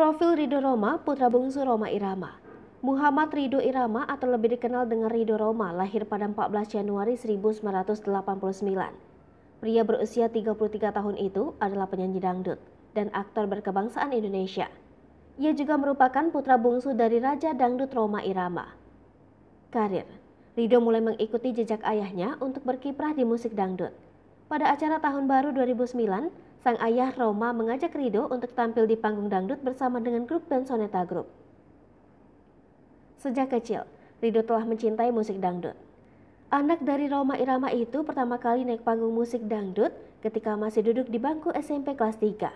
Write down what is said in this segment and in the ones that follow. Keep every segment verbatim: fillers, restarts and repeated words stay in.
Profil Ridho Roma, putra bungsu Rhoma Irama. Muhammad Ridho Irama atau lebih dikenal dengan Ridho Roma lahir pada empat belas Januari seribu sembilan ratus delapan puluh sembilan. Pria berusia tiga puluh tiga tahun itu adalah penyanyi dangdut dan aktor berkebangsaan Indonesia. Ia juga merupakan putra bungsu dari Raja Dangdut Rhoma Irama. Karir, Ridho mulai mengikuti jejak ayahnya untuk berkiprah di musik dangdut. Pada acara tahun baru dua ribu sembilan, sang ayah Rhoma mengajak Ridho untuk tampil di panggung dangdut bersama dengan grup band Soneta Group. Sejak kecil, Ridho telah mencintai musik dangdut. Anak dari Rhoma Irama itu pertama kali naik panggung musik dangdut ketika masih duduk di bangku S M P kelas tiga.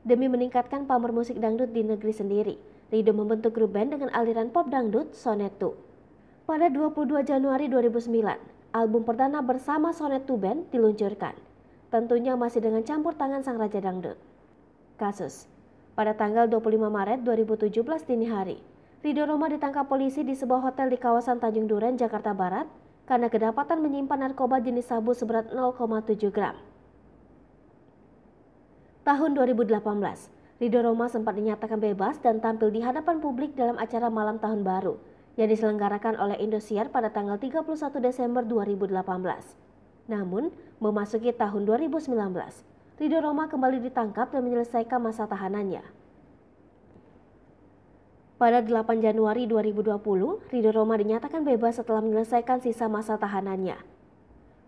Demi meningkatkan pamor musik dangdut di negeri sendiri, Ridho membentuk grup band dengan aliran pop dangdut Sonetu. Pada dua puluh dua Januari dua ribu sembilan, album perdana bersama Sonetu Band diluncurkan. Tentunya masih dengan campur tangan sang Raja Dangdut. Kasus, pada tanggal dua puluh lima Maret dua ribu tujuh belas dini hari, Ridho Roma ditangkap polisi di sebuah hotel di kawasan Tanjung Duren, Jakarta Barat karena kedapatan menyimpan narkoba jenis sabu seberat nol koma tujuh gram. Tahun dua ribu delapan belas, Ridho Roma sempat dinyatakan bebas dan tampil di hadapan publik dalam acara malam tahun baru yang diselenggarakan oleh Indosiar pada tanggal tiga puluh satu Desember dua ribu delapan belas. Namun, memasuki tahun dua ribu sembilan belas, Ridho Roma kembali ditangkap dan menyelesaikan masa tahanannya. Pada delapan Januari dua ribu dua puluh, Ridho Roma dinyatakan bebas setelah menyelesaikan sisa masa tahanannya.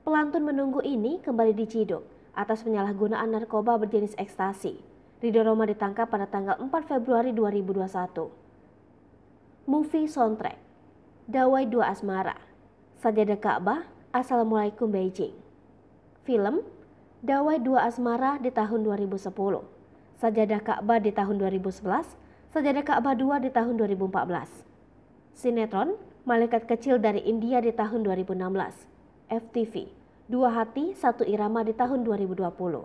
Pelantun menunggu ini kembali diciduk atas penyalahgunaan narkoba berjenis ekstasi. Ridho Roma ditangkap pada tanggal empat Februari dua ribu dua puluh satu. Movie soundtrack, Dawai Dua Asmara, Sajadah Ka'bah, Assalamualaikum Beijing. Film Dawai Dua Asmara di tahun dua ribu sepuluh, Sajadah Ka'bah di tahun dua ribu sebelas, Sajadah Ka'bah dua di tahun dua ribu empat belas. Sinetron Malaikat Kecil dari India di tahun dua ribu enam belas. F T V Dua Hati, Satu Irama di tahun dua ribu dua puluh.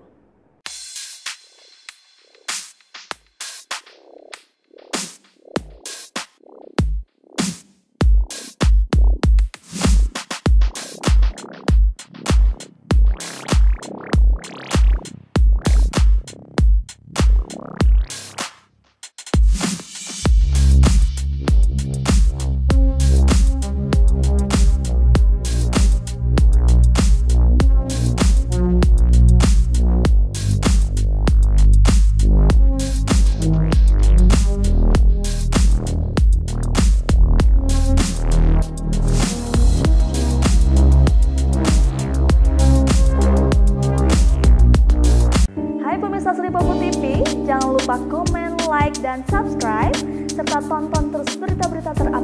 Jangan lupa komen, like, dan subscribe, serta tonton terus berita-berita terupdate